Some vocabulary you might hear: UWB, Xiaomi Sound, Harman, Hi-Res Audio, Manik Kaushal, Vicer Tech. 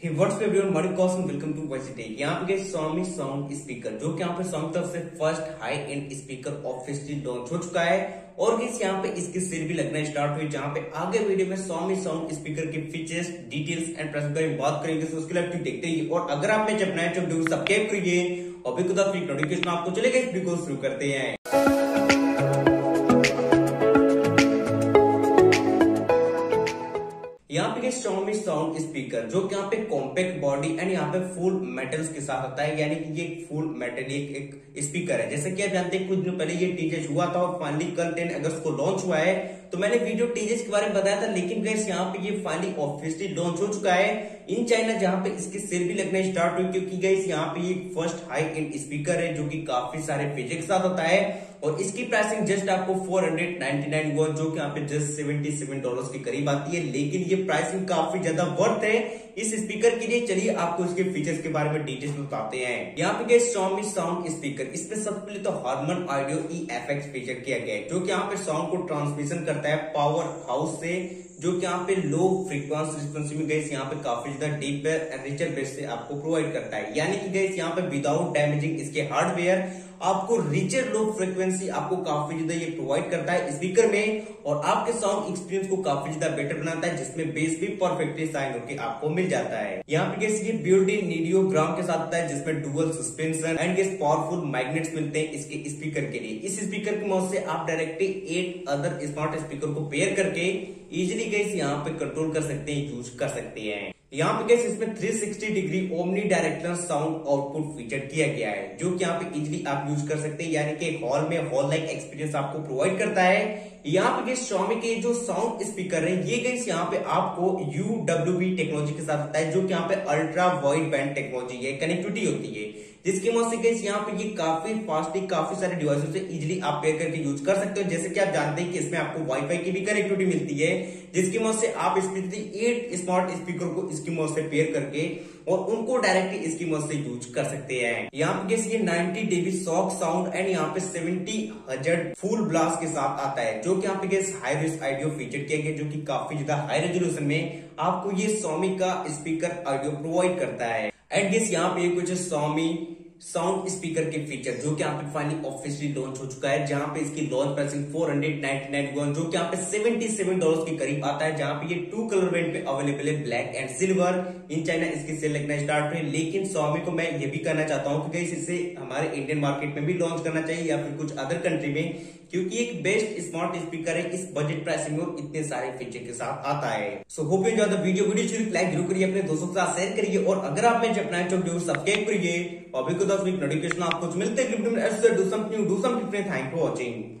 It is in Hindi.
Hey, what's up everyone? Manik Kaushal, welcome to Voice Tech। यहाँ पे Xiaomi Sound स्पीकर जो कि यहाँ पे Xiaomi तरफ से first high end speaker officially launch हो चुका है और यहाँ पे इसकी सेल भी लगना स्टार्ट हुई, जहाँ पे आगे वीडियो में Xiaomi Sound स्पीकर के फीचर्स, डिटेल्स एंड प्राइस बारे में बात करेंगे, तो उसके लिए आप देखते रहिए। और अगर आपने जब नए सब्सक्राइब करिए और भी खुद अपनी नोटिफिकेशन आपको चलेगा। इस वीडियो को शुरू करते हैं। यहाँ पे Xiaomi साउंड स्पीकर जो कि यहाँ पे कॉम्पैक्ट बॉडी एंड यहाँ पे फुल मेटल्स के साथ आता है, यानी कि ये फुल मेटेलिक एक स्पीकर है। जैसे कि आप जानते हैं कुछ दिन पहले ये टीजेज हुआ था और फाइनली कल 10 अगस्त को लॉन्च हुआ है। तो मैंने वीडियो टीजेज के बारे में बताया था, लेकिन गाइस यहाँ पे ये फाइनली ऑफिशियली लॉन्च हो चुका है इन चाइना, जहाँ पे इसकी सेल भी लगने स्टार्ट हुई, क्योंकि गाइस यहाँ पे ये फर्स्ट हाई एंड स्पीकर है जो की काफी सारे फीचर के साथ होता है। और इसकी प्राइसिंग जस्ट आपको 499 वॉट जो कि यहाँ पे जस्ट $77 के करीब आती है, लेकिन ये प्राइसिंग काफी ज्यादा वर्थ है इस स्पीकर के लिए। चलिए आपको इसके फीचर्स के बारे में डिटेल्स बताते हैं। यहाँ पे गए Xiaomi साउंड स्पीकर, इसमें सबसे पहले तो हार्मन ऑडियो EFX फीचर किया गया है जो कि यहाँ पे साउंड को ट्रांसमिशन करता है पावर हाउस से, जो कि यहाँ पे लो फ्रीक्वेंसी रिस्पॉन्स में गैस यहाँ पे काफी ज्यादा डीप एंड रिचर बेस से आपको प्रोवाइड करता है, यानी कि गैस यहाँ पे विदाउट डैमेजिंग इसके हार्डवेयर आपको रिचर लो फ्रीक्वेंसी आपको काफी ज्यादा ये प्रोवाइड करता है स्पीकर में, और आपके साउंड एक्सपीरियंस को काफी ज्यादा बेटर बनाता है, जिसमें बेस भी परफेक्टली साइन होकर आपको मिल जाता है। यहाँ पे गैस ये बिल्ट-इन ऑडियोग्राम के साथ आता है, जिसमें dual suspension and gas powerful magnets मिलते हैं इसके स्पीकर के लिए। इस स्पीकर की मदद से आप डायरेक्टली 8 अदर स्मार्ट स्पीकर को पेयर करके इजिली गैस यहाँ पे कंट्रोल कर सकते हैं, यूज कर सकते हैं। यहाँ पे गैस इसमें 360 degree omni directional sound output feature किया गया है, जो कि यहाँ पे इजिली आप यूज कर सकते हैं, यानी कि एक हॉल में हॉल लाइक एक्सपीरियंस आपको प्रोवाइड करता है। यहाँ पे गैस Xiaomi के जो साउंड स्पीकर है ये गैस यहाँ पे आपको UWB टेक्नोलॉजी के साथ आता है, जो कि यहाँ पे अल्ट्रा वाइड बैंड टेक्नोलॉजी है, कनेक्टिविटी होती है, जिसकी मदद से गैस यहाँ पे ये काफी फास्टली काफी सारे डिवाइसेस से इजिली आप पेयर करके यूज कर सकते हो। जैसे कि आप जानते हैं कि इसमें आपको वाईफाई की भी कनेक्टिविटी मिलती है, जिसकी मदद से आप स्पेशली 8 स्मार्ट स्पीकर को इसकी मदद से पेयर करके और उनको डायरेक्टली इसकी मदद से यूज कर सकते हैं। यहाँ पे ये 90 dB शॉक साउंड एंड यहाँ पे 70 हर्ट्ज फुल ब्लास्ट के साथ आता है, जो कि यहाँ पे हाई रिस्क ऑडियो फीचर किया गया, जो कि काफी ज्यादा हाई रेजोल्यूशन में आपको ये Xiaomi का स्पीकर ऑडियो प्रोवाइड करता है। एंड गेस यहाँ पे कुछ Xiaomi साउंड स्पीकर के फीचर जो कि यहाँ पे फाइनली ऑफिशियली लॉन्च हो चुका है, जहाँ पे इसकी लॉन्च प्राइसिंग 499 जो कि यहाँ पे $77 के करीब आता है, जहाँ पे ये 2 कलर वेरिएंट पे अवेलेबल है, black and silver. In China इसकी सेल लगना स्टार्ट हुई, लेकिन Xiaomi को मैं ये भी कहना चाहता हूँ कि इसे हमारे इंडियन मार्केट में भी लॉन्च करना चाहिए या फिर कुछ अदर कंट्री में, क्योंकि एक बेस्ट स्मार्ट स्पीकर है इस बजट प्राइसिंग में और इतने सारे फीचर के साथ आता है। So hope you enjoy the video like जरूर करिए, अपने दोस्तों के साथ शेयर करिए, और अगर आपने सब्सक्राइब करिए और अभी को नोटिफिकेशन आपको मिलते हैं। Thank for watching.